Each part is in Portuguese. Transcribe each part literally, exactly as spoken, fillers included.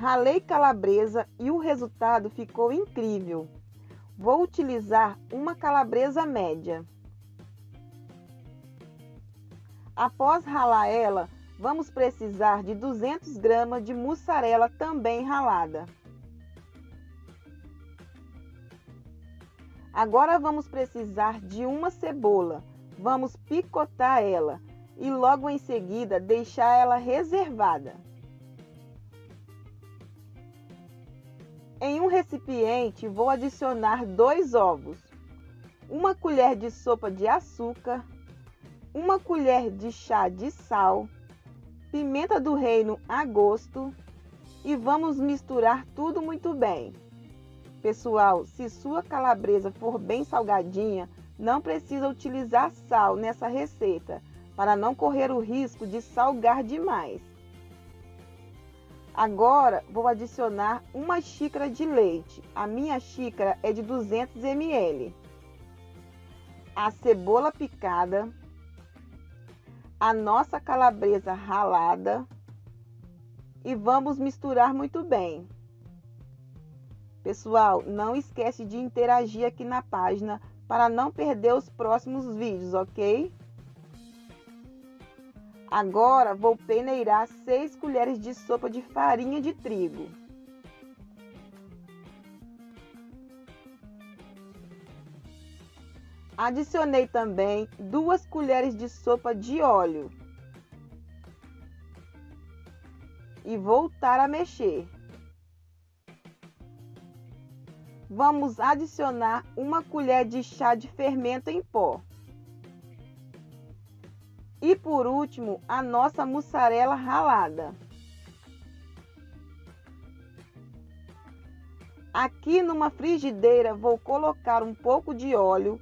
Ralei calabresa e o resultado ficou incrível. Vou utilizar uma calabresa média. Após ralar ela, vamos precisar de duzentas gramas de mussarela também ralada. Agora vamos precisar de uma cebola. Vamos picotar ela e logo em seguida deixar ela reservada. Em um recipiente, vou adicionar dois ovos, uma colher de sopa de açúcar, uma colher de chá de sal, pimenta do reino a gosto e vamos misturar tudo muito bem. Pessoal, se sua calabresa for bem salgadinha, não precisa utilizar sal nessa receita, para não correr o risco de salgar demais. Agora, vou adicionar uma xícara de leite. A minha xícara é de duzentos mililitros. A cebola picada. A nossa calabresa ralada. E vamos misturar muito bem. Pessoal, não esquece de interagir aqui na página para não perder os próximos vídeos, ok? Agora, vou peneirar seis colheres de sopa de farinha de trigo. Adicionei também duas colheres de sopa de óleo. E voltar a mexer. Vamos adicionar uma colher de chá de fermento em pó. E por último, a nossa mussarela ralada. Aqui numa frigideira vou colocar um pouco de óleo,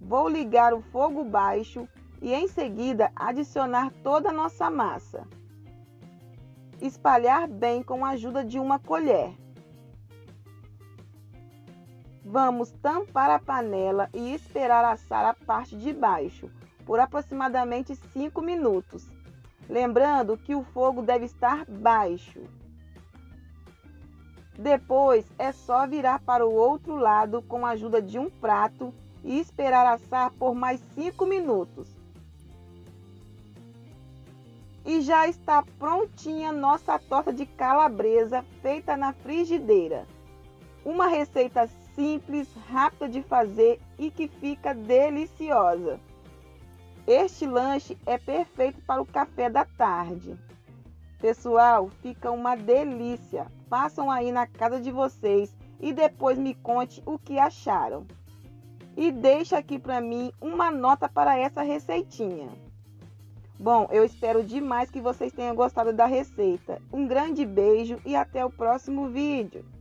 vou ligar o fogo baixo e em seguida adicionar toda a nossa massa. Espalhar bem com a ajuda de uma colher. Vamos tampar a panela e esperar assar a parte de baixo por aproximadamente cinco minutos. Lembrando que o fogo deve estar baixo. Depois é só virar para o outro lado com a ajuda de um prato e esperar assar por mais cinco minutos. E já está prontinha nossa torta de calabresa feita na frigideira. Uma receita simples, rápida de fazer e que fica deliciosa. Este lanche é perfeito para o café da tarde. Pessoal, fica uma delícia. Façam aí na casa de vocês e depois me conte o que acharam. E deixa aqui para mim uma nota para essa receitinha. Bom, eu espero demais que vocês tenham gostado da receita. Um grande beijo e até o próximo vídeo.